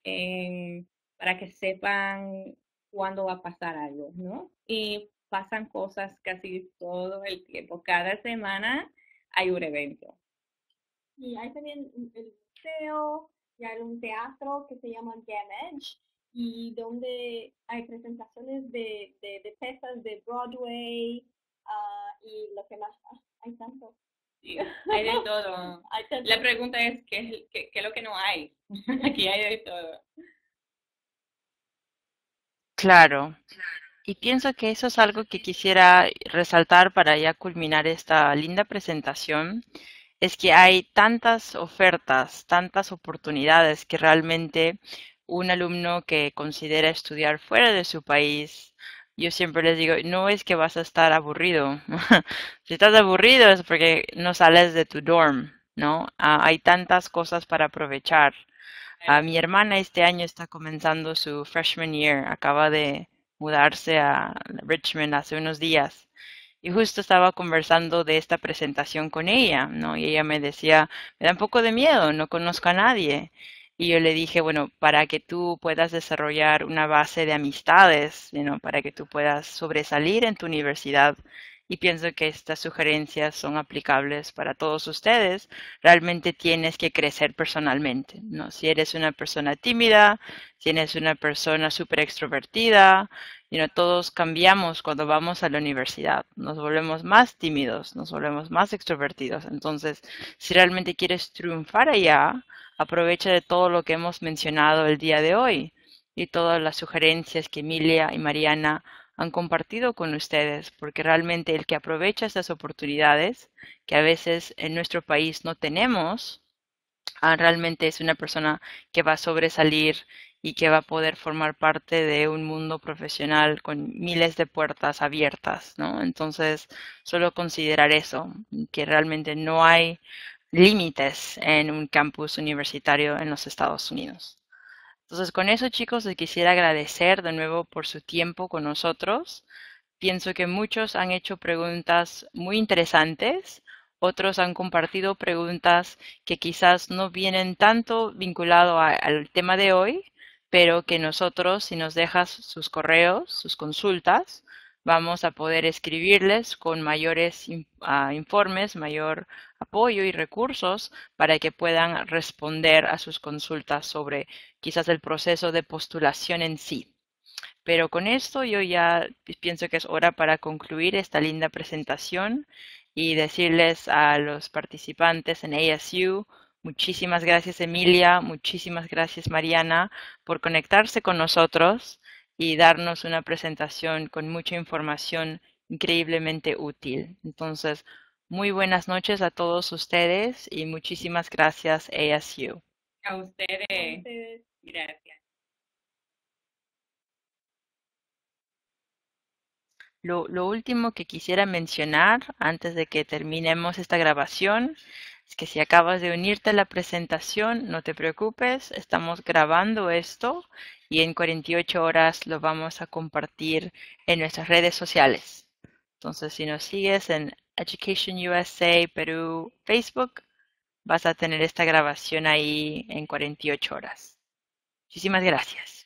eh, para que sepan cuándo va a pasar algo, ¿no? Y pasan cosas casi todo el tiempo. Cada semana hay un evento. Y hay también el museo, y hay un teatro que se llama Game Edge, y donde hay presentaciones de, de, de piezas de Broadway, uh, y lo que más hay tanto. Sí, hay de todo. Hay tanto. La pregunta es, ¿qué, qué, qué es lo que no hay? Aquí hay de todo. Claro. Y pienso que eso es algo que quisiera resaltar para ya culminar esta linda presentación. Es que hay tantas ofertas, tantas oportunidades que realmente un alumno que considera estudiar fuera de su país, yo siempre les digo, no es que vas a estar aburrido. Si estás aburrido es porque no sales de tu dorm, ¿no? Ah, hay tantas cosas para aprovechar. Ah, mi hermana este año está comenzando su freshman year, acaba de mudarse a Richmond hace unos días. Y justo estaba conversando de esta presentación con ella, ¿no? Y ella me decía, me da un poco de miedo, no conozco a nadie. Y yo le dije, bueno, para que tú puedas desarrollar una base de amistades, you know, para que tú puedas sobresalir en tu universidad. Y pienso que estas sugerencias son aplicables para todos ustedes. Realmente tienes que crecer personalmente, ¿no? Si eres una persona tímida, si eres una persona súper extrovertida, you know, todos cambiamos cuando vamos a la universidad. Nos volvemos más tímidos, nos volvemos más extrovertidos. Entonces, si realmente quieres triunfar allá, aprovecha de todo lo que hemos mencionado el día de hoy y todas las sugerencias que Emilia y Mariana han compartido con ustedes, porque realmente el que aprovecha estas oportunidades que a veces en nuestro país no tenemos, realmente es una persona que va a sobresalir y que va a poder formar parte de un mundo profesional con miles de puertas abiertas, ¿no? Entonces, solo considerar eso, que realmente no hay límites en un campus universitario en los Estados Unidos. Entonces, con eso, chicos, les quisiera agradecer de nuevo por su tiempo con nosotros. Pienso que muchos han hecho preguntas muy interesantes. Otros han compartido preguntas que quizás no vienen tanto vinculado a, al tema de hoy, pero que nosotros, si nos dejas sus correos, sus consultas, vamos a poder escribirles con mayores uh, informes, mayor apoyo y recursos para que puedan responder a sus consultas sobre quizás el proceso de postulación en sí. Pero con esto yo ya pienso que es hora para concluir esta linda presentación y decirles a los participantes en A S U, muchísimas gracias Emilia, muchísimas gracias Mariana por conectarse con nosotros y darnos una presentación con mucha información increíblemente útil. Entonces, muy buenas noches a todos ustedes y muchísimas gracias A S U. A ustedes. A ustedes. Gracias. Lo, lo último que quisiera mencionar antes de que terminemos esta grabación es que si acabas de unirte a la presentación, no te preocupes, estamos grabando esto y en cuarenta y ocho horas lo vamos a compartir en nuestras redes sociales. Entonces, si nos sigues en EducationUSA Perú Facebook, vas a tener esta grabación ahí en cuarenta y ocho horas. Muchísimas gracias.